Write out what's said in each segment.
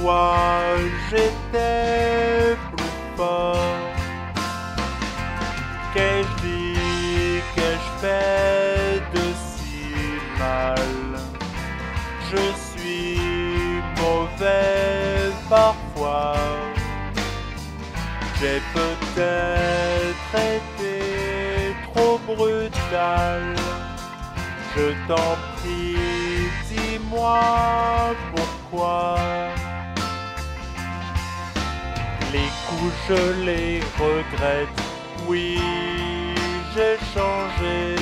toi j'étais plus fort. Qu'ai-je dit, qu'ai-je fait de si mal? Je suis mauvais parfois. J'ai peut-être été trop brutal. Je t'en prie, dis-moi pourquoi. Les coups, je les regrette. Oui, j'ai changé.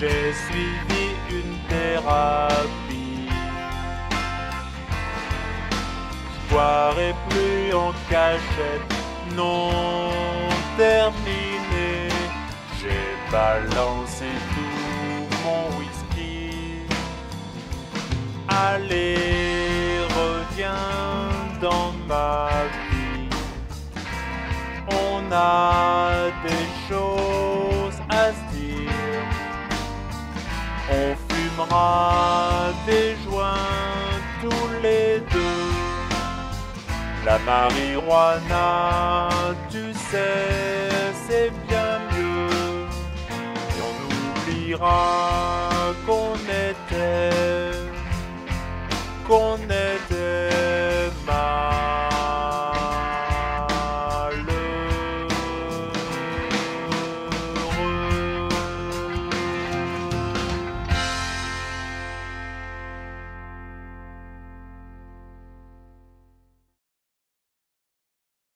J'ai suivi une thérapie. Je boirai plus en cachette. Non terminé, j'ai balancé tout mon whisky. Allez, reviens dans ma vie. On a des choses à se dire. On fumera des joints tous les deux. La marijuana, tu sais, c'est bien mieux. Et on oubliera qu'on était, qu'on